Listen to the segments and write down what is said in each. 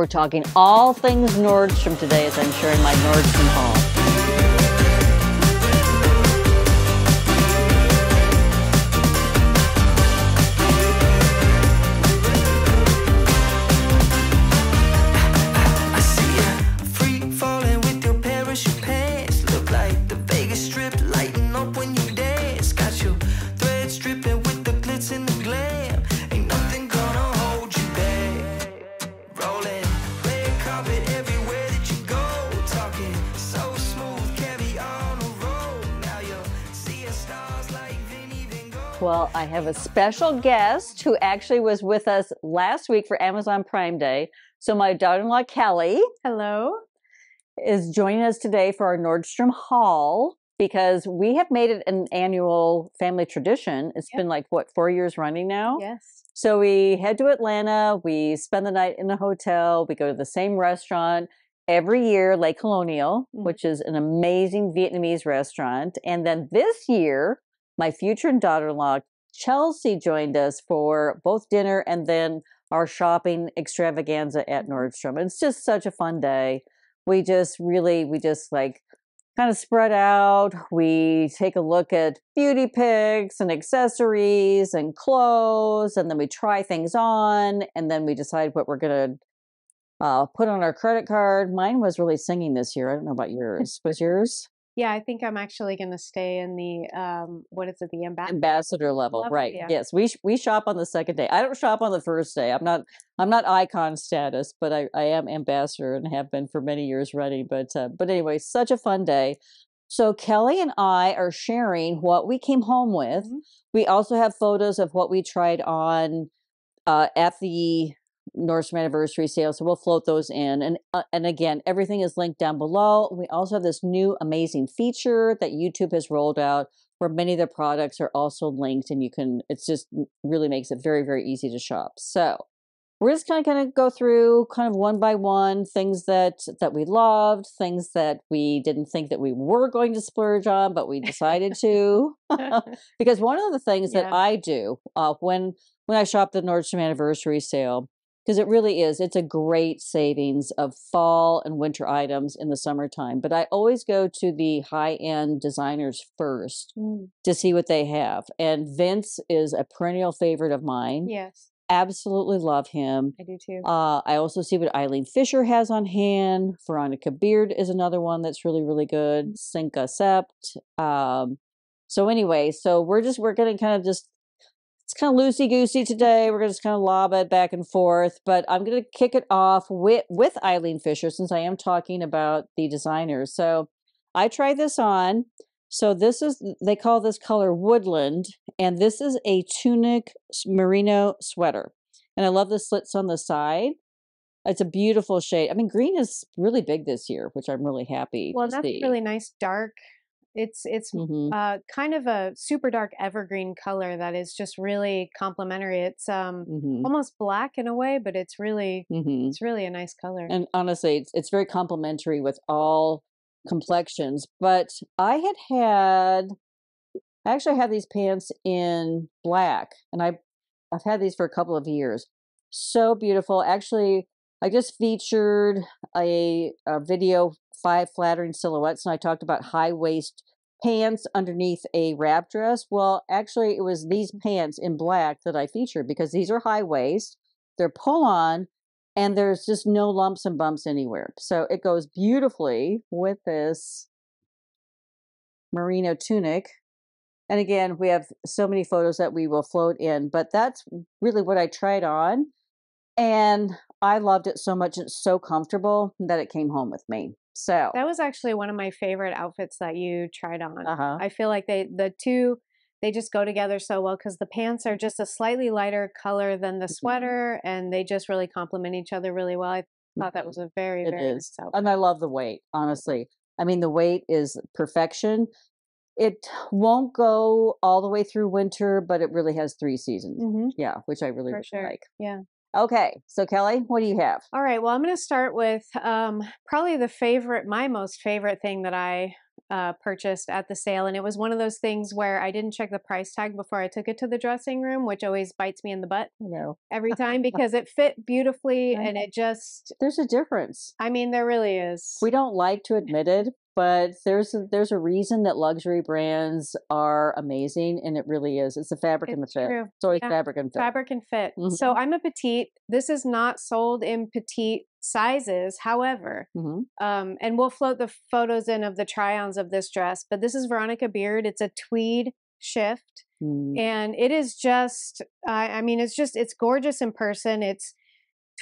We're talking all things Nordstrom today as I'm sharing my Nordstrom haul. Well, I have a special guest who actually was with us last week for Amazon Prime Day. So my daughter-in-law, Kelly, hello, is joining us today for our Nordstrom haul because we have made it an annual family tradition. It's been like, what, 4 years running now? Yes. So we head to Atlanta. We spend the night in a hotel. We go to the same restaurant every year, Le Colonial, which is an amazing Vietnamese restaurant. And then this year, my future and daughter-in-law, Chelsea, joined us for both dinner and then our shopping extravaganza at Nordstrom. It's just such a fun day. We just really, like kind of spread out. We take a look at beauty picks and accessories and clothes, and then we try things on, and then we decide what we're going to put on our credit card. Mine was really singing this year. I don't know about yours. Was yours? Yeah, I think I'm actually going to stay in the, what is it, the ambassador level, right? Yeah. Yes, we shop on the second day. I don't shop on the first day. I'm not icon status, but I am ambassador and have been for many years running. But anyway, such a fun day. So Kelly and I are sharing what we came home with. Mm-hmm. We also have photos of what we tried on at the Nordstrom anniversary sale, so we'll float those in, and again, everything is linked down below. We also have this new amazing feature that YouTube has rolled out where many of the products are also linked, and you can, it's just really makes it very, very easy to shop. So we're just kind of go through kind of one by one things that we loved, things that we didn't think that we were going to splurge on, but we decided to. Because one of the things that I do when I shop the Nordstrom anniversary sale, because it really is, it's a great savings of fall and winter items in the summertime. But I always go to the high-end designers first to see what they have. And Vince is a perennial favorite of mine. Yes. Absolutely love him. I do too. I also see what Eileen Fisher has on hand. Veronica Beard is another one that's really, really good. Cinq à Sept. So anyway, so we're going to kind of just, it's kind of loosey-goosey today. We're going to just kind of lob it back and forth, but I'm going to kick it off with Eileen Fisher since I am talking about the designers. So I tried this on. So this is, they call this color woodland, and this is a tunic merino sweater. And I love the slits on the side. It's a beautiful shade. I mean, green is really big this year, which I'm really happy to see. Well, that's really nice, dark. It's kind of a super dark evergreen color that is just really complementary. It's almost black in a way, but it's really it's really a nice color. And honestly, it's very complementary with all complexions. But I actually had these pants in black, and I've had these for a couple of years. So beautiful. Actually, I just featured a video, 5 flattering silhouettes, and I talked about high waist pants underneath a wrap dress. Well, actually, it was these pants in black that I featured because these are high waist, they're pull on, and there's just no lumps and bumps anywhere. So it goes beautifully with this merino tunic. And again, we have so many photos that we will float in, but that's really what I tried on. And I loved it so much. It's so comfortable that it came home with me. So that was actually one of my favorite outfits that you tried on. I feel like the two just go together so well because the pants are just a slightly lighter color than the sweater, and they just really complement each other really well. I thought that was a very, very nice outfit. And I love the weight, honestly. I mean, the weight is perfection. It won't go all the way through winter, but it really has 3 seasons. Yeah, which I really, really like. Yeah. Okay, so Kelly, what do you have? All right, well, I'm going to start with probably my most favorite thing that I purchased at the sale. And it was one of those things where I didn't check the price tag before I took it to the dressing room, which always bites me in the butt every time because it fit beautifully. And it just, there's a difference. I mean, there really is. We don't like to admit it, but there's a reason that luxury brands are amazing. And it really is. It's the fabric and the fit. True. It's always fabric and fit. Fabric and fit. Mm-hmm. So I'm a petite. This is not sold in petite sizes, however, and we'll float the photos in of the try-ons of this dress, but this is Veronica Beard. It's a tweed shift and it is just, I mean, it's just, it's gorgeous in person. It's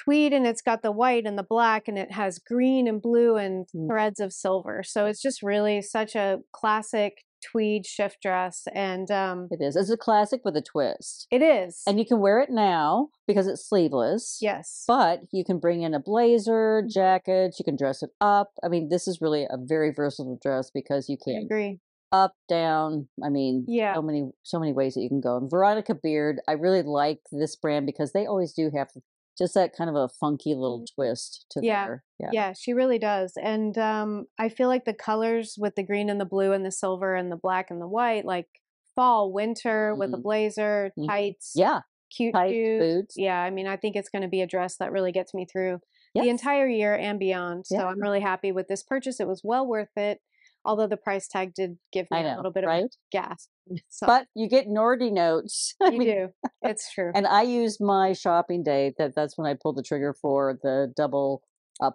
tweed and it's got the white and the black and it has green and blue and threads of silver. So it's just really such a classic tweed shift dress. And it is. It's a classic with a twist. It is. And you can wear it now because it's sleeveless. Yes. But you can bring in a blazer, jacket, you can dress it up. I mean, this is really a very versatile dress because you can up, down. I mean, so many ways that you can go. And Veronica Beard, I really like this brand because they always do have just that kind of a funky little twist to there. Yeah, she really does. And I feel like the colors with the green and the blue and the silver and the black and the white, like fall, winter with a blazer, tights, cute boots. Yeah, I mean, I think it's going to be a dress that really gets me through the entire year and beyond. So I'm really happy with this purchase. It was well worth it. Although the price tag did give me a little bit of gas. So. But you get nerdy notes. You do. It's true. And I use my shopping day. That's when I pulled the trigger for the double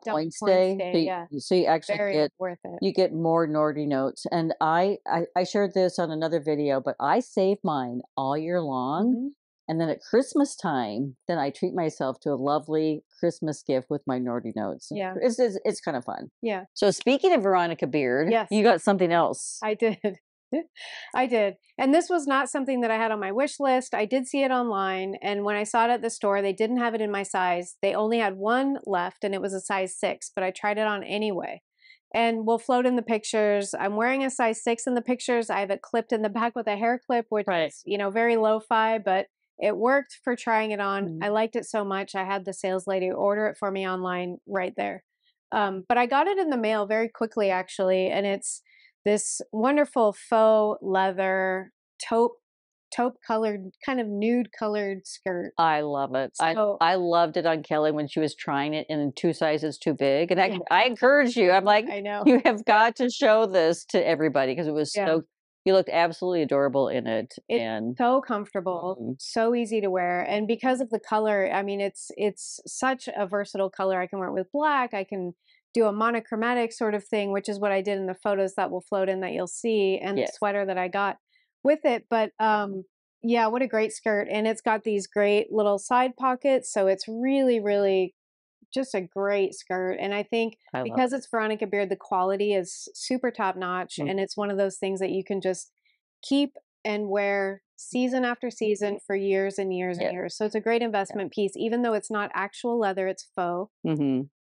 points day. So you actually get worth it. You get more nerdy notes. And I shared this on another video, but I save mine all year long. And then at Christmas time, then I treat myself to a lovely Christmas gift with my nerdy notes. Yeah. It's kind of fun. Yeah. So speaking of Veronica Beard, you got something else. I did. I did. And this was not something that I had on my wish list. I did see it online. And when I saw it at the store, they didn't have it in my size. They only had one left and it was a size 6, but I tried it on anyway. And we'll float in the pictures. I'm wearing a size 6 in the pictures. I have it clipped in the back with a hair clip, which is, you know, very lo-fi, but it worked for trying it on. I liked it so much. I had the sales lady order it for me online right there. But I got it in the mail very quickly, actually. And it's this wonderful faux leather taupe colored, kind of nude colored skirt. I love it. So, I loved it on Kelly when she was trying it in 2 sizes too big. And I encourage you. I'm like, I know. You have got to show this to everybody because it was so you looked absolutely adorable in it. It's so comfortable, so easy to wear. And because of the color, I mean, it's such a versatile color. I can wear it with black. I can do a monochromatic sort of thing, which is what I did in the photos that will float in that you'll see and the sweater that I got with it. But yeah, what a great skirt. And it's got these great little side pockets. So it's really, really just a great skirt. And I think because it's Veronica Beard, the quality is super top notch. And it's one of those things that you can just keep and wear season after season for years and years and years. So it's a great investment piece, even though it's not actual leather, it's faux.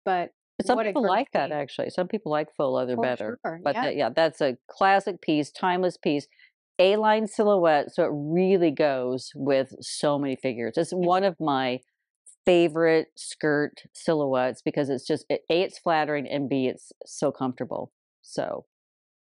But some people like that actually. Some people like faux leather better. Sure. But that's a classic piece, timeless piece. A-line silhouette. So it really goes with so many figures. It's one of my favorite skirt silhouettes because it's just A, it's flattering, and B, it's so comfortable. So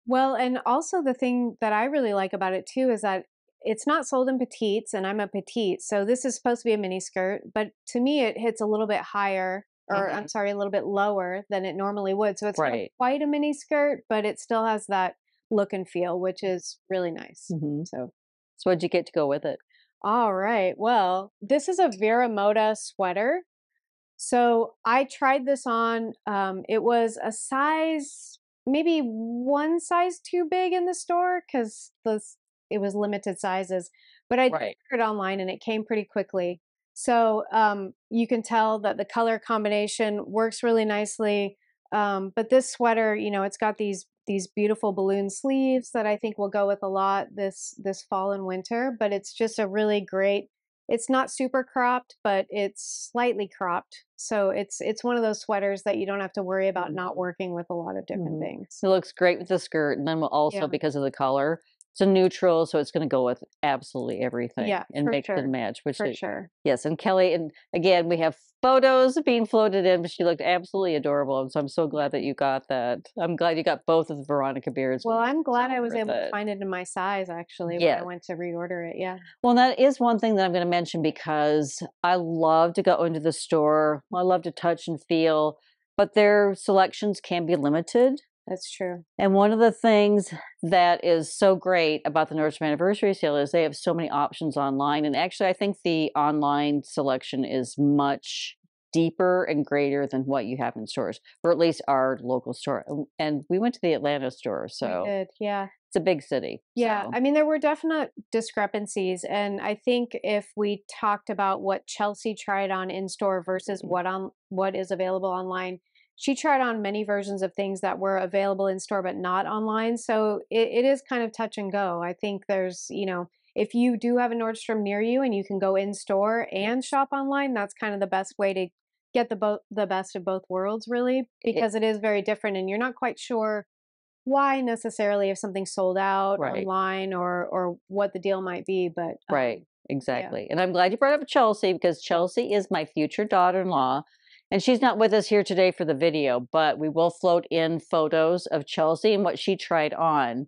well, and also the thing that I really like about it too is that it's not sold in petites, and I'm a petite, so this is supposed to be a mini skirt, but to me it hits a little bit higher, or I'm sorry, a little bit lower than it normally would, so it's not quite a mini skirt, but it still has that look and feel, which is really nice. So what'd you get to go with it? All right. Well, this is a Vera Moda sweater. So I tried this on. It was a size, maybe one size too big in the store because it was limited sizes. But I ordered it online and it came pretty quickly. So you can tell that the color combination works really nicely. But this sweater, you know, it's got these beautiful balloon sleeves that I think will go with a lot this fall and winter, but it's just a really great, it's not super cropped, but it's slightly cropped. So it's one of those sweaters that you don't have to worry about not working with a lot of different things. It looks great with the skirt. And then also because of the color, It's a neutral, so it's going to go with absolutely everything. Yeah, and make sure. And match. Which for is, sure. Yes, and Kelly, and again, we have photos being floated in, but she looked absolutely adorable, and so I'm so glad that you got that. I'm glad you got both of the Veronica Beards. Well, I'm glad I was able to find it in my size, actually, when I went to reorder it, Well, that is one thing that I'm going to mention, because I love to go into the store. I love to touch and feel, but their selections can be limited. That's true. And one of the things that is so great about the Nordstrom Anniversary Sale is they have so many options online. And actually, I think the online selection is much deeper and greater than what you have in stores, or at least our local store. And we went to the Atlanta store, so we did, it's a big city. So. I mean, there were definite discrepancies. And I think if we talked about what Chelsea tried on in store versus what is available online, she tried on many versions of things that were available in store, but not online. So it is kind of touch and go. I think there's, you know, if you do have a Nordstrom near you and you can go in store and shop online, that's kind of the best way to get the best of both worlds, really, because it is very different and you're not quite sure why necessarily if something's sold out online or what the deal might be. But exactly. And I'm glad you brought up Chelsea, because Chelsea is my future daughter-in-law. And she's not with us here today for the video, but we will float in photos of Chelsea and what she tried on.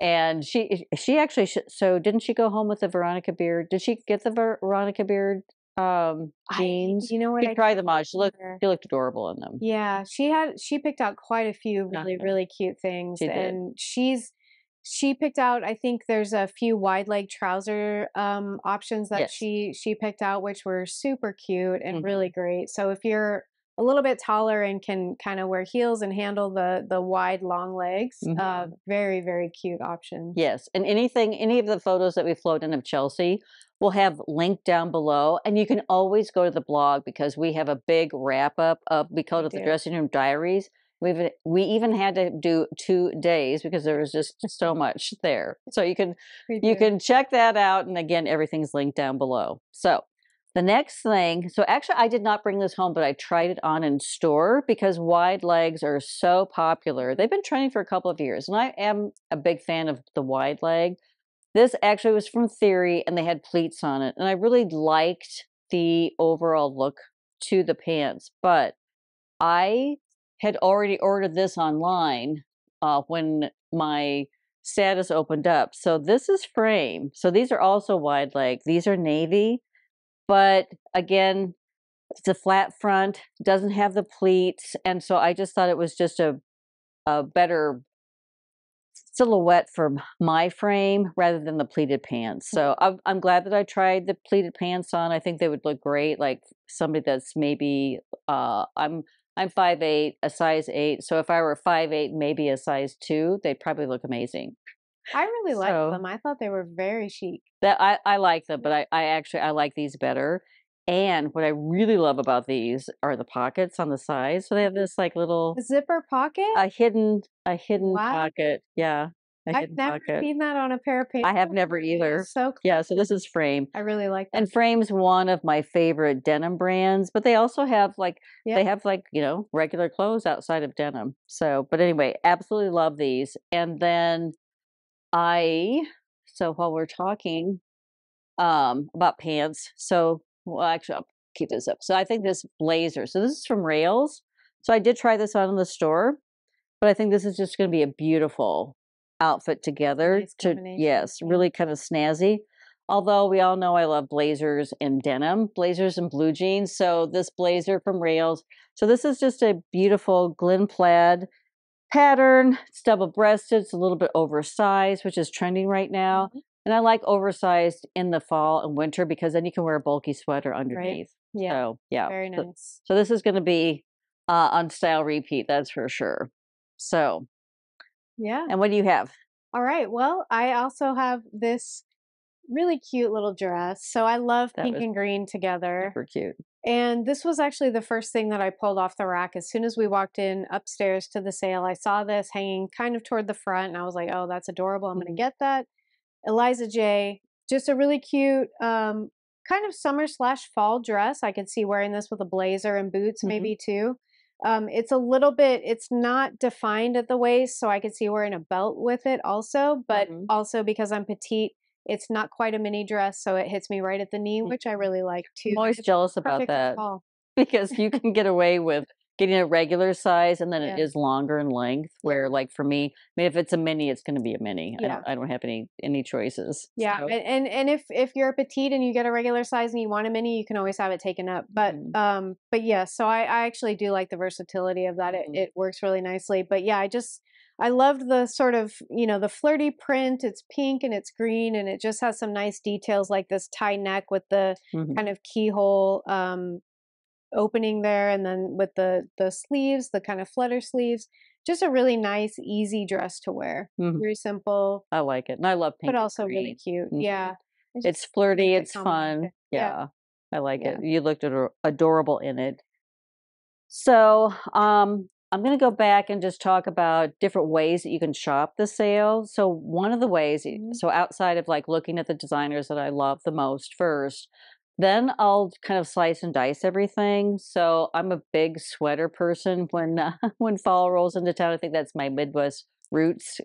And she actually, so didn't she go home with the Veronica Beard? Did she get the Veronica Beard jeans? You know what? She tried them on. She looked adorable in them. Yeah, she picked out quite a few really, really cute things. She did. And she picked out, I think there's a few wide leg trouser options that she picked out, which were super cute and really great. So if you're a little bit taller and can kind of wear heels and handle the wide long legs, very, very cute option. Yes. And any of the photos that we float in of Chelsea, we'll have linked down below, and you can always go to the blog, because we have a big wrap up of, we call it the Dressing Room Diaries. We even had to do 2 days because there was just so much there. So you can check that out. And again, everything's linked down below. So the next thing, so actually I did not bring this home, but I tried it on in store, because wide legs are so popular. They've been trending for a couple of years, and I am a big fan of the wide leg. This actually was from Theory, and they had pleats on it. And I really liked the overall look to the pants, but I had already ordered this online when my status opened up. So this is Frame. So these are also wide leg. These are navy, but again, it's a flat front, doesn't have the pleats. And so I just thought it was just a better silhouette for my frame rather than the pleated pants. So I'm glad that I tried the pleated pants on. I think they would look great. Like somebody that's maybe, I'm 5'8", a size 8. So if I were 5'8", maybe a size 2, they'd probably look amazing. I really liked them. I thought they were very chic. That I like them, but I like these better. And what I really love about these are the pockets on the sides. So they have this like little zipper pocket, a hidden pocket. Yeah, I've never seen that on a pair of pants. I have never either. So cool. Yeah, so this is Frame. I really like that. And Frame's one of my favorite denim brands, but they also have like they have like, you know, regular clothes outside of denim. So, but anyway, absolutely love these. And then so while we're talking about pants, so well, actually I'll keep this up. So I think this blazer. So this is from Rails. So I did try this on in the store, but I think this is just going to be a beautiful outfit together. Nice combination. Really kind of snazzy. Although we all know I love blazers and denim, blazers and blue jeans. So this blazer from Rails. So this is just a beautiful Glen plaid pattern. It's double-breasted. It's a little bit oversized, which is trending right now. And I like oversized in the fall and winter, because then you can wear a bulky sweater underneath. Right. Yeah. So, yeah. Very nice. So this is going to be on style repeat. That's for sure. So yeah. And what do you have? All right. Well, I also have this really cute little dress. So I love pink and green together. Super cute. And this was actually the first thing that I pulled off the rack. As soon as we walked in upstairs to the sale, I saw this hanging kind of toward the front. And I was like, oh, that's adorable. I'm going to get that. Eliza J, just a really cute kind of summer / fall dress. I could see wearing this with a blazer and boots maybe too. It's a little bit, it's not defined at the waist, so I could see wearing a belt with it also, but also because I'm petite, it's not quite a mini dress, so it hits me right at the knee, which I really like too. I'm always jealous about that because you can get away with getting a regular size and then it is longer in length, where like for me, I mean, if it's a mini, it's going to be a mini. I don't have any choices. Yeah. So. And if you're a petite and you get a regular size and you want a mini, you can always have it taken up. But, but yeah, so I actually do like the versatility of that. It works really nicely, but yeah, I loved the sort of, you know, the flirty print. It's pink and it's green and it just has some nice details like this tie neck with the kind of keyhole, opening there, and then with the sleeves, the kind of flutter sleeves. Just a really nice, easy dress to wear. Very simple. I like it, and I love pink, but also really cute. Yeah, it's flirty, it's fun. Yeah, I like it. You looked adorable in it. So I'm going to go back and just talk about different ways that you can shop the sale. So one of the ways, so outside of like looking at the designers that I love the most first, then I'll kind of slice and dice everything. So I'm a big sweater person when fall rolls into town. I think that's my Midwest roots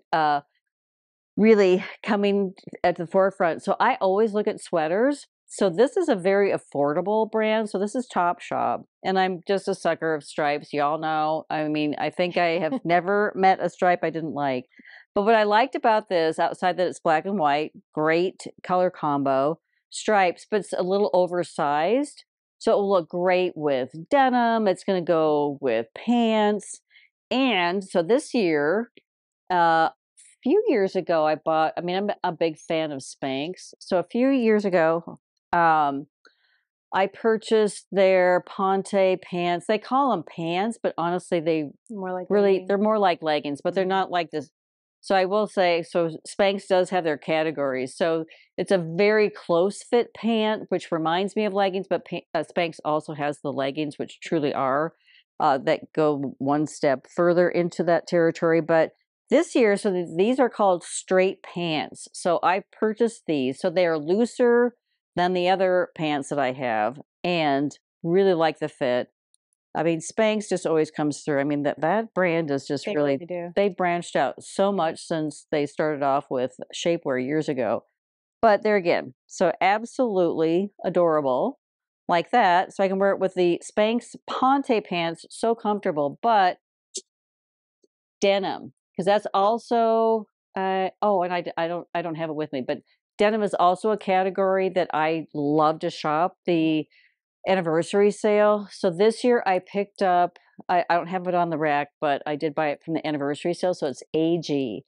really coming at the forefront. So I always look at sweaters. So this is a very affordable brand. So this is Topshop. And I'm just a sucker of stripes. Y'all know. I mean, I think I have never met a stripe I didn't like. But what I liked about this, outside that it's black and white, great color combo, stripes, but it's a little oversized, so it will look great with denim. It's going to go with pants. And so this year, a few years ago, I bought, I mean, I'm a big fan of Spanx, so a few years ago I purchased their Ponte pants. They call them pants, but honestly they more like really leggings. They're more like leggings, but they're not like this. So I will say, so Spanx does have their categories. So it's a very close fit pant, which reminds me of leggings, but Spanx also has the leggings, which truly are that go one step further into that territory. But this year, so these are called straight pants. So I purchased these. So they are looser than the other pants that I have, and really like the fit. I mean, Spanx just always comes through. I mean, that brand is just they branched out so much since they started off with shapewear years ago. But there again, so absolutely adorable like that. So I can wear it with the Spanx Ponte pants, so comfortable, but denim, because that's also, and I don't have it with me, but denim is also a category that I love to shop. The anniversary sale. So this year I picked up, I don't have it on the rack, but I did buy it from the anniversary sale. So it's AG.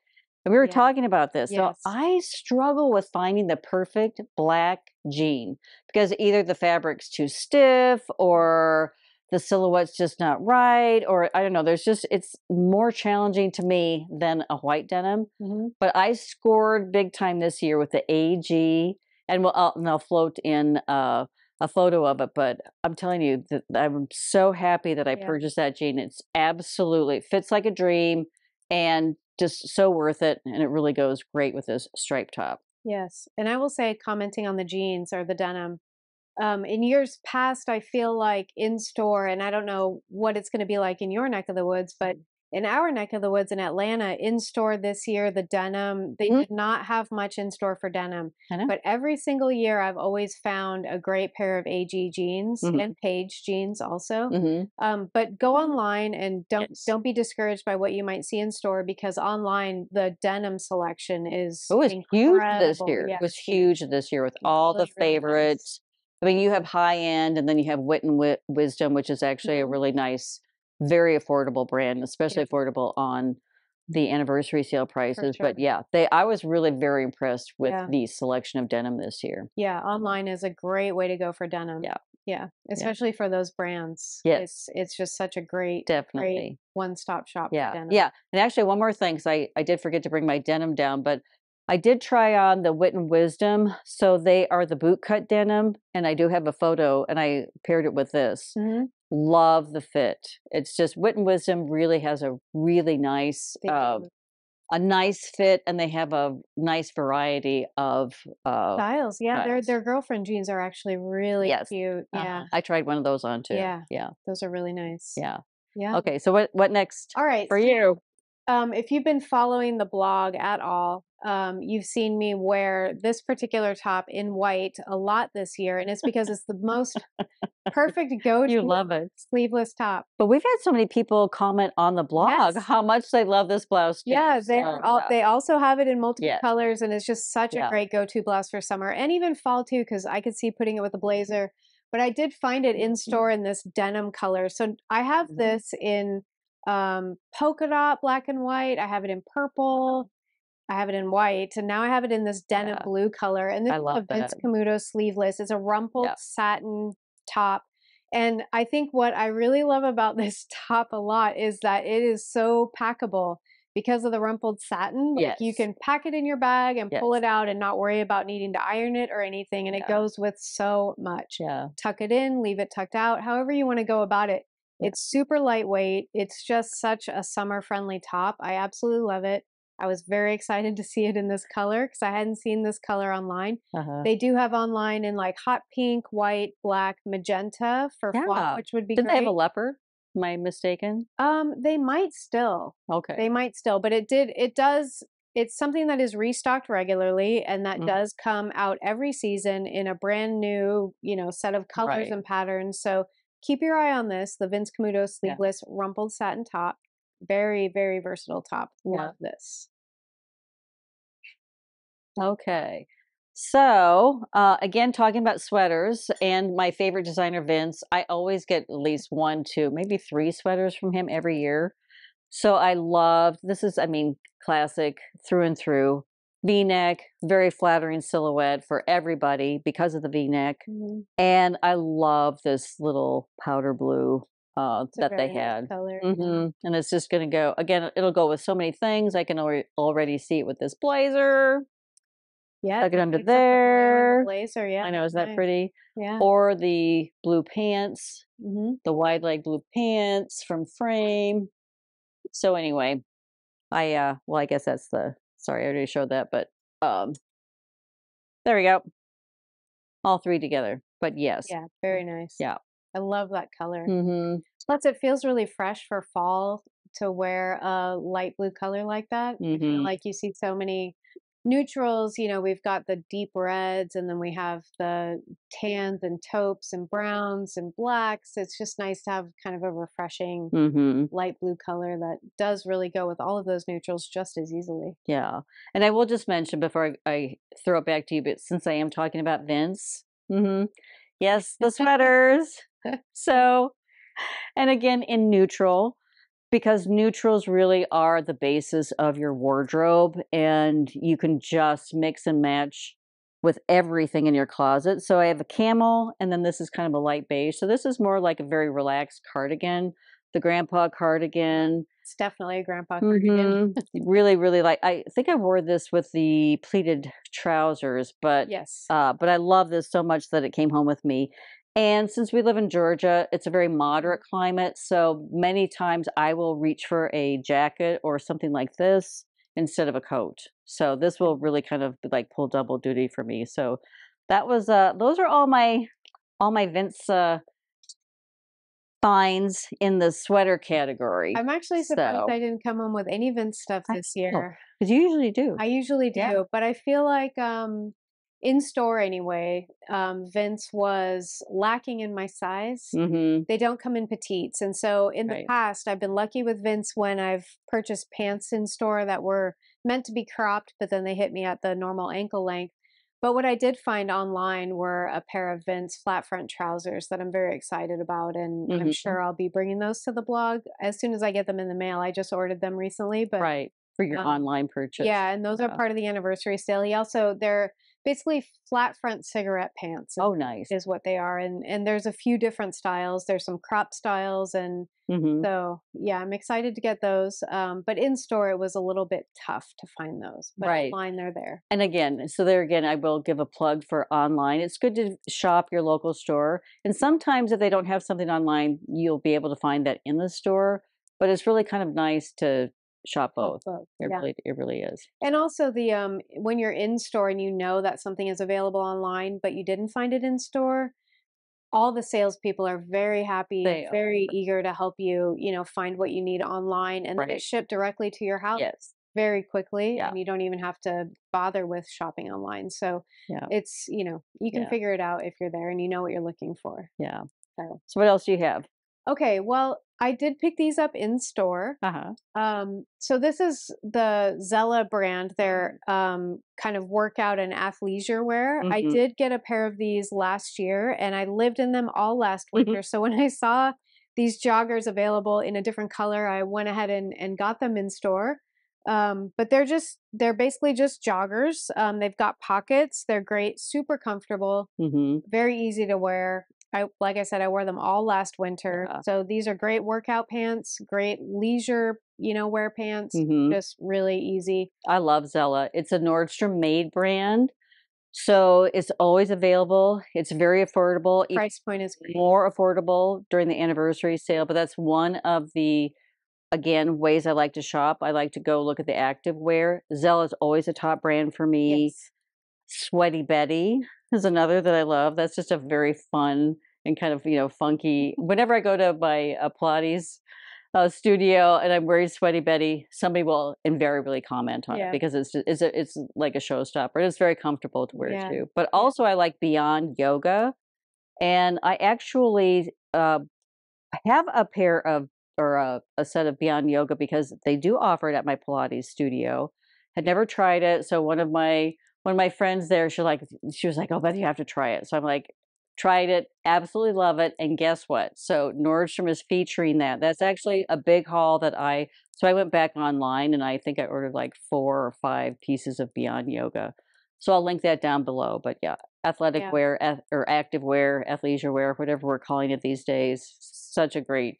And we were talking about this. Yes. So I struggle with finding the perfect black jean because either the fabric's too stiff or the silhouette's just not right. Or I don't know, it's more challenging to me than a white denim. But I scored big time this year with the AG, and I'll float in, a photo of it, but I'm telling you that I'm so happy that I purchased that jean. It's absolutely fits like a dream and just so worth it. And it really goes great with this striped top. Yes. And I will say, commenting on the jeans or the denim, in years past, I feel like in store, and I don't know what it's going to be like in your neck of the woods, but in our neck of the woods in Atlanta, in store this year, the denim, they did not have much in store for denim. But every single year, I've always found a great pair of AG jeans and Paige jeans also. But go online and don't be discouraged by what you might see in store, because online, the denim selection is incredible. Huge this year. It was huge this year with all the favorites. I mean, you have high end, and then you have Wit and Wisdom, which is actually a really nice, very affordable brand, especially affordable on the anniversary sale prices. Sure. But yeah, I was really very impressed with the selection of denim this year. Yeah. Online is a great way to go for denim. Yeah. Yeah. Especially for those brands. Yes. It's just such a great one-stop shop for denim. Yeah. And actually one more thing, because I did forget to bring my denim down, but I did try on the Wit and Wisdom. So they are the bootcut denim, and I do have a photo, and I paired it with this. Love the fit. It's just Wit and Wisdom really has a really nice, nice fit, and they have a nice variety of styles. Yeah, their girlfriend jeans are actually really cute. Yeah, I tried one of those on too. Yeah, those are really nice. Yeah. Yeah. Okay. So what next? All right. For you. If you've been following the blog at all, you've seen me wear this particular top in white a lot this year, and it's because it's the most perfect go-to. You love it, sleeveless top. But we've had so many people comment on the blog how much they love this blouse. Yeah, they also have it in multiple colors, and it's just such a great go-to blouse for summer and even fall too, because I could see putting it with a blazer. But I did find it in store in this denim color, so I have this in polka dot black and white. I have it in purple. I have it in white, and now I have it in this denim blue color. And this is a Vince Camuto sleeveless. It's a rumpled satin top. And I think what I really love about this top a lot is that it is so packable because of the rumpled satin. Like you can pack it in your bag and pull it out and not worry about needing to iron it or anything. And it goes with so much. Yeah. Tuck it in, leave it tucked out, however you want to go about it. Yeah. It's super lightweight. It's just such a summer friendly top. I absolutely love it. I was very excited to see it in this color because I hadn't seen this color online. They do have online in like hot pink, white, black, magenta for fall, which would be great. Did they have a leopard? Am I mistaken? They might still. Okay. They might still, but it's something that is restocked regularly, and that does come out every season in a brand new, set of colors and patterns. So keep your eye on this, the Vince Camuto sleeveless rumpled satin top. Very, very versatile top. Love this. Okay. So, again, talking about sweaters and my favorite designer, Vince, I always get at least one, two, maybe three sweaters from him every year. So I loved, this is, classic through and through. V-neck, very flattering silhouette for everybody because of the V-neck. And I love this little powder blue that they had. And it's just going to go, again, it'll go with so many things. I can already see it with this blazer. Yeah. Tuck it under there. Blazer, yeah. I know, is that pretty? Yeah. Or the blue pants, the wide leg blue pants from Frame. So anyway, I guess that's sorry, I already showed that, but there we go. All three together, but yes. Yeah, very nice. Yeah. I love that color. Plus, it feels really fresh for fall to wear a light blue color like that. Like you see so many neutrals. We've got the deep reds, and then we have the tans and taupes and browns and blacks. It's just nice to have kind of a refreshing light blue color that does really go with all of those neutrals just as easily. Yeah. And I will just mention before I throw it back to you, but since I am talking about Vince, yes, the sweaters. So, and again, in neutral, because neutrals really are the basis of your wardrobe, and you can just mix and match with everything in your closet. So I have a camel, and then this is kind of a light beige. So this is more like a very relaxed cardigan, the grandpa cardigan. It's definitely a grandpa cardigan. Really, really like, I think I wore this with the pleated trousers, but but I love this so much that it came home with me. And since we live in Georgia, it's a very moderate climate. So many times I will reach for a jacket or something like this instead of a coat. So this will really kind of like pull double duty for me. So that was, those are all my Vince finds in the sweater category. I'm actually surprised I didn't come home with any Vince stuff this year. Because you usually do. I usually do. Yeah. But I feel like, in store anyway, Vince was lacking in my size. They don't come in petites. And so in the past, I've been lucky with Vince when I've purchased pants in store that were meant to be cropped, but then they hit me at the normal ankle length. But what I did find online were a pair of Vince flat front trousers that I'm very excited about. And I'm sure I'll be bringing those to the blog as soon as I get them in the mail. I just ordered them recently. But for your online purchase. Yeah. And those are part of the anniversary sale. He also, they're basically flat front cigarette pants. Oh, nice. Is what they are. And there's a few different styles. There's some crop styles. And so, yeah, I'm excited to get those. But in store, it was a little bit tough to find those. But online, they're there. And again, so there again, I will give a plug for online. It's good to shop your local store. And sometimes if they don't have something online, you'll be able to find that in the store. But it's really kind of nice to shop both. It really is. And also the when you're in store and you know that something is available online but you didn't find it in store, all the salespeople are very happy, very eager to help you, you know, find what you need online and then it's shipped directly to your house very quickly. And you don't even have to bother with shopping online. So it's, you know, you can figure it out if you're there and you know what you're looking for. Yeah. So what else do you have? Okay. Well, I did pick these up in store. So this is the Zella brand. They're kind of workout and athleisure wear. I did get a pair of these last year and I lived in them all last winter. So when I saw these joggers available in a different color, I went ahead and got them in store. But they're basically just joggers. They've got pockets. They're great, super comfortable, very easy to wear. Like I said, I wore them all last winter. So these are great workout pants, great leisure, you know, wear pants, just really easy. I love Zella. It's a Nordstrom made brand. So it's always available. It's very affordable. Price point is great. More affordable during the anniversary sale, but that's one of the, again, ways I like to shop. I like to go look at the active wear. Zella is always a top brand for me. Yes. Sweaty Betty is another that I love. That's just a very fun and kind of, you know, funky. Whenever I go to my Pilates studio and I'm wearing Sweaty Betty, somebody will invariably comment on it because it's like a showstopper. It's very comfortable to wear too. But also I like Beyond Yoga. And I actually have a pair of, or a set of Beyond Yoga because they do offer it at my Pilates studio. Had never tried it. So one of my friends there, she was like, oh, Beth, you have to try it. So I'm like, tried it, absolutely love it. And guess what? So Nordstrom is featuring that. That's actually a big haul that I went back online and I think I ordered like 4 or 5 pieces of Beyond Yoga. So I'll link that down below. But yeah, athletic wear or active wear, athleisure wear, whatever we're calling it these days, such a great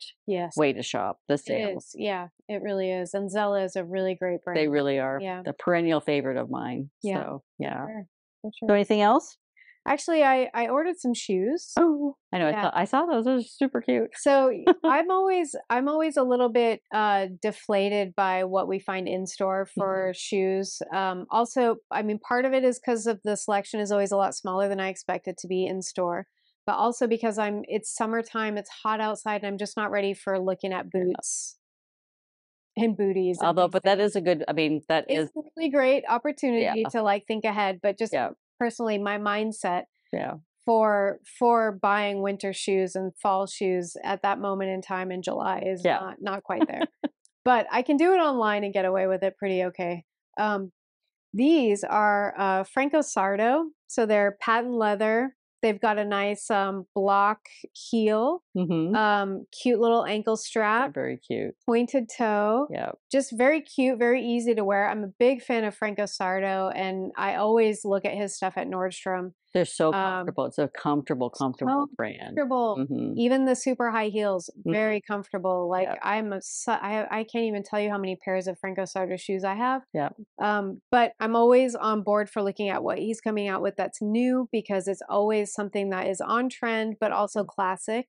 way to shop. The sale. It is. Yeah, it really is. And Zella is a really great brand. They really are. Yeah. The perennial favorite of mine. Yeah. So, yeah. For sure. So anything else? Actually, I ordered some shoes. Oh, I know. I saw those. Those are super cute. So I'm always a little bit deflated by what we find in store for shoes. Also, I mean, part of it is because of the selection is always a lot smaller than I expect it to be in store. But also because it's summertime, it's hot outside, and I'm just not ready for looking at boots and booties. But that is a good. I mean, it's a really great opportunity to like think ahead, but just. Yeah. Personally, my mindset for buying winter shoes and fall shoes at that moment in time in July is not quite there. But I can do it online and get away with it pretty okay. These are Franco Sarto. So they're patent leather. They've got a nice block heel, cute little ankle strap. They're very cute. Pointed toe. Yeah. Just very cute, very easy to wear. I'm a big fan of Franco Sarto, and I always look at his stuff at Nordstrom. They're so comfortable. It's a comfortable brand. Comfortable. Even the super high heels, very comfortable. Like I can't even tell you how many pairs of Franco Sarto shoes I have. Yeah. But I'm always on board for looking at what he's coming out with that's new because it's always something that is on trend but also classic.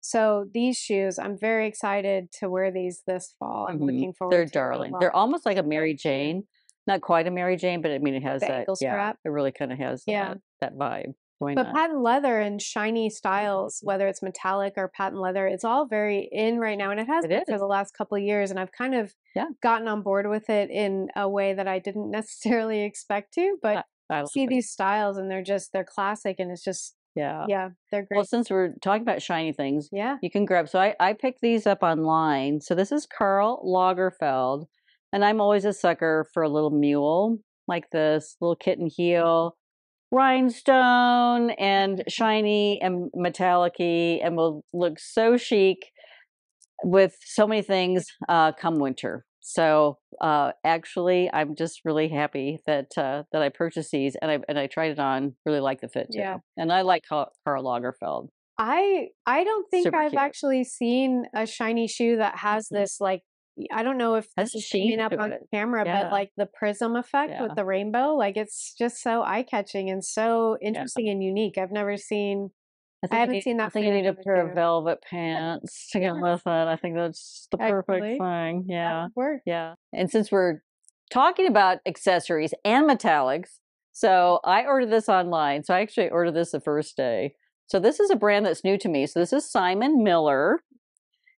So these shoes, I'm very excited to wear these this fall. I'm looking forward. They're darling. They're almost like a Mary Jane. Not quite a Mary Jane, but I mean, it has that ankle strap. It really kind of has that vibe. But patent leather and shiny styles, whether it's metallic or patent leather, it's all very in right now. And it has been for the last couple of years. And I've kind of gotten on board with it in a way that I didn't necessarily expect to. But I see these styles and they're classic and it's just, they're great. Well, since we're talking about shiny things, you can grab. So I picked these up online. So this is Karl Lagerfeld. And I'm always a sucker for a little mule like this, little kitten heel, rhinestone and shiny and metallic-y and will look so chic with so many things come winter. So actually, I'm just really happy that I purchased these and I tried it on, really like the fit too. Yeah. And I like Karl Lagerfeld. I don't think I've actually seen a shiny shoe that has this like, I don't know if this is showing up on camera, but like the prism effect with the rainbow, like it's just so eye-catching and so interesting and unique. I've never seen. I haven't seen that. I think you need a pair of velvet pants to get with it. I think that's the perfect thing. Yeah, yeah. And since we're talking about accessories and metallics, so I ordered this online. So I actually ordered this the first day. So this is a brand that's new to me. So this is Simon Miller.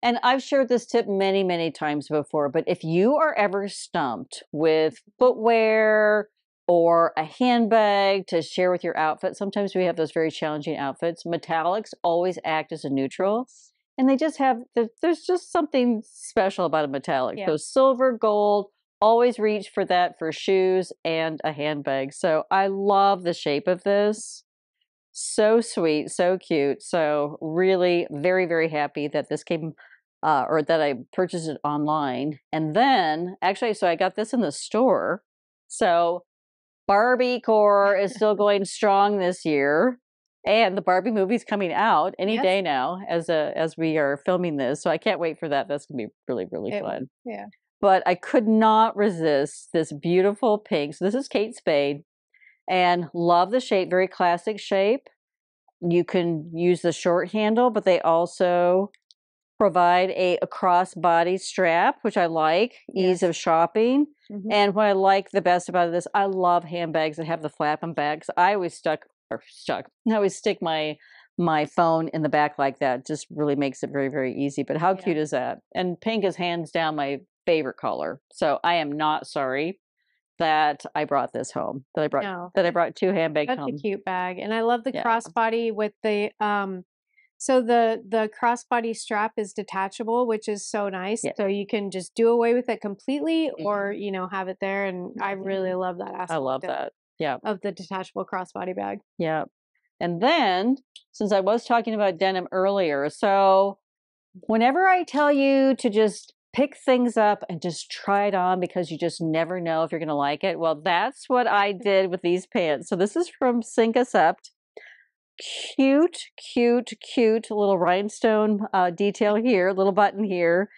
And I've shared this tip many, many times before, but if you are ever stumped with footwear or a handbag to share with your outfit, sometimes we have those very challenging outfits. Metallics always act as a neutral, and they just have, there's just something special about a metallic. Yeah. So silver, gold, always reach for that for shoes and a handbag. So I love the shape of this. So sweet, so cute. So really very, very happy that this came or that I purchased it online. And then actually, so I got this in the store. So BarbieCore is still going strong this year. And the Barbie movie's coming out any day now as we are filming this. So I can't wait for that. That's going to be really, really fun. Yeah. But I could not resist this beautiful pink. So this is Kate Spade. And love the shape, very classic shape. You can use the short handle, but they also provide a crossbody strap, which I like, ease of shopping. Mm-hmm. And what I like the best about this, I love handbags that have the flap and back. So I always stick my phone in the back like that. Just really makes it very, very easy. But how cute is that? And pink is hands down my favorite color. So I am not sorry that I brought this home, that I brought two handbags home. That's a cute bag. And I love the crossbody with the so the crossbody strap is detachable, which is so nice. Yeah. So you can just do away with it completely or, you know, have it there. And I really love that aspect. I love that. Yeah. Of the detachable crossbody bag. Yeah. And then, since I was talking about denim earlier, so whenever I tell you to just pick things up and just try it on because you just never know if you're going to like it. Well, that's what I did with these pants. So this is from Cinq à Sept. Cute, cute, cute little rhinestone detail here, little button here.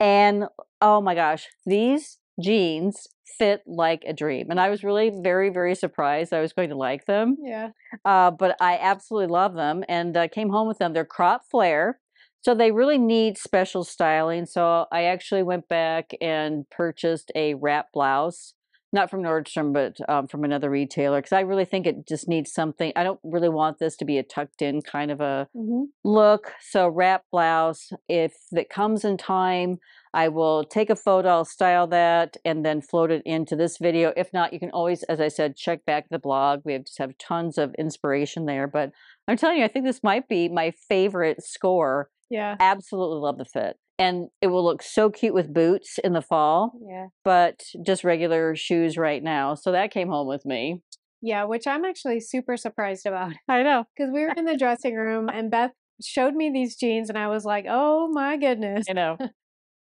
And oh my gosh, these jeans fit like a dream. And I was really very, very surprised I was going to like them. Yeah. But I absolutely love them and came home with them. They're crop flare. So they really need special styling. So I actually went back and purchased a wrap blouse, not from Nordstrom, but from another retailer, because I really think it just needs something. I don't really want this to be a tucked in kind of a look. So wrap blouse, if it comes in time, I will take a photo, I'll style that, and then float it into this video. If not, you can always, as I said, check back the blog. We have tons of inspiration there. But I'm telling you, I think this might be my favorite score. Yeah. Absolutely love the fit. And it will look so cute with boots in the fall. Yeah. But just regular shoes right now. So that came home with me. Yeah, which I'm actually super surprised about. I know. Because we were in the dressing room and Beth showed me these jeans and I was like, oh my goodness. I know.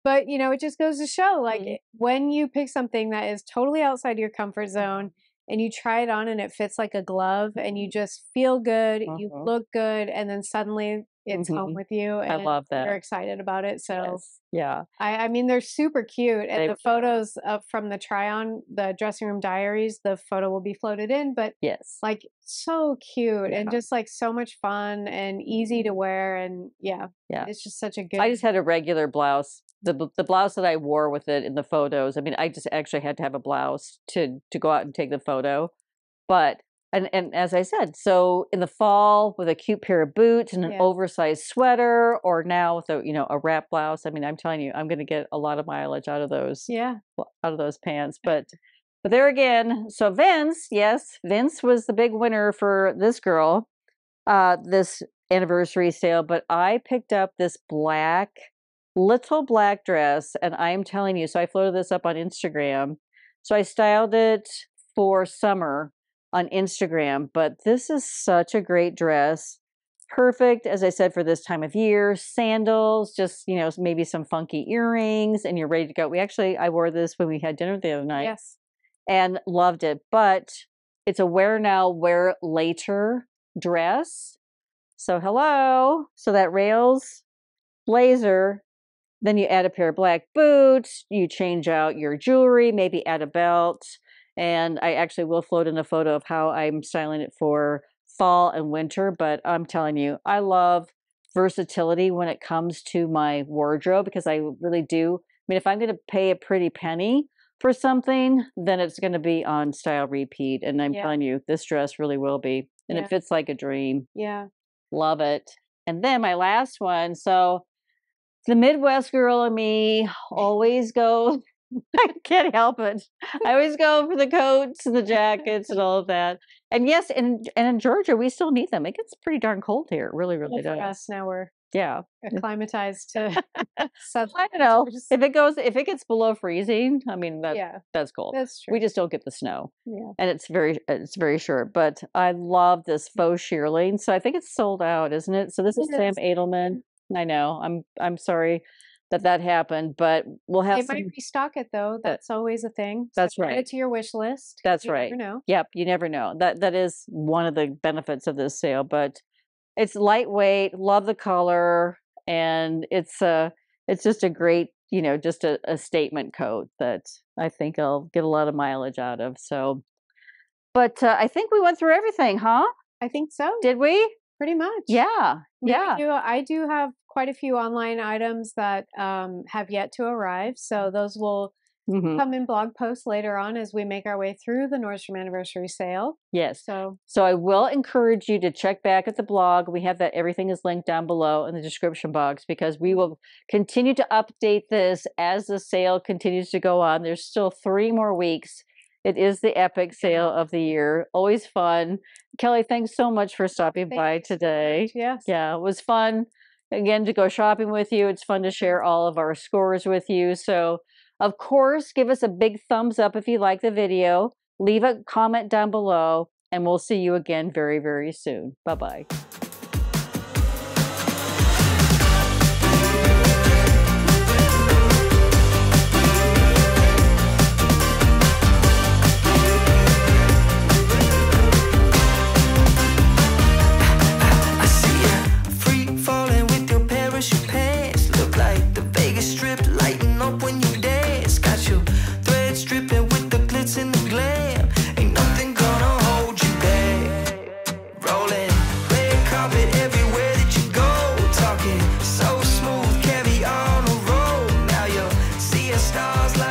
But, you know, it just goes to show, like, when you pick something that is totally outside your comfort zone and you try it on and it fits like a glove and you just feel good, you look good, and then suddenly it's home with you. And I love that. You're excited about it. So yeah, I mean, they're super cute. And the photos up from the try on, the dressing room diaries, the photo will be floated in, but like so cute and just like so much fun and easy to wear. And it's just such a good. I just had a regular blouse, the blouse that I wore with it in the photos. I mean, I just actually had to have a blouse to go out and take the photo, but And as I said, so in the fall with a cute pair of boots and an oversized sweater, or now with a, you know, a wrap blouse. I mean, I'm telling you, I'm going to get a lot of mileage out of those, out of those pants. But there again, so Vince, Vince was the big winner for this girl, this anniversary sale. But I picked up this little black dress, and I'm telling you, so I floated this up on Instagram. So I styled it for summer on Instagram, but this is such a great dress. Perfect, as I said, for this time of year. Sandals, just, you know, maybe some funky earrings, and you're ready to go. We actually, I wore this when we had dinner the other night and loved it, but it's a wear now, wear later dress. So hello. So that Rails blazer, then you add a pair of black boots, you change out your jewelry, maybe add a belt. And I actually will float in a photo of how I'm styling it for fall and winter. But I'm telling you, I love versatility when it comes to my wardrobe, because I really do. I mean, if I'm going to pay a pretty penny for something, then it's going to be on style repeat. And I'm telling you, this dress really will be. And it fits like a dream. Yeah. Love it. And then my last one. So the Midwest girl in me always goes, I can't help it. I always go for the coats and the jackets and all of that. And yes, and in Georgia, we still need them. It gets pretty darn cold here. It really, really does. For us now, we're acclimatized to South. I don't know if it gets below freezing. I mean, that's cold. That's true. We just don't get the snow. Yeah, and it's very short. But I love this faux shearling. So I think it's sold out, isn't it? So this is Sam Edelman. I know. I'm sorry that happened, but we'll have. They might restock it though. That's always a thing. So that's right. Add it to your wish list. That's right. You never know. Yep, you never know. That is one of the benefits of this sale, but it's lightweight. Love the color, and it's just a great, just a statement coat that I think I'll get a lot of mileage out of. So, but I think we went through everything, huh? I think so. Did we? Pretty much. Yeah. Yeah. I do have quite a few online items that have yet to arrive. So those will come in blog posts later on as we make our way through the Nordstrom anniversary sale. Yes. So I will encourage you to check back at the blog. We have that. Everything is linked down below in the description box because we will continue to update this as the sale continues to go on. There's still 3 more weeks. It is the epic sale of the year. Always fun. Kelly, thanks so much for stopping by today. Yes. Yeah, it was fun, again, to go shopping with you. It's fun to share all of our scores with you. So, of course, give us a big thumbs up if you like the video. Leave a comment down below, and we'll see you again very, very soon. Bye-bye. Stars like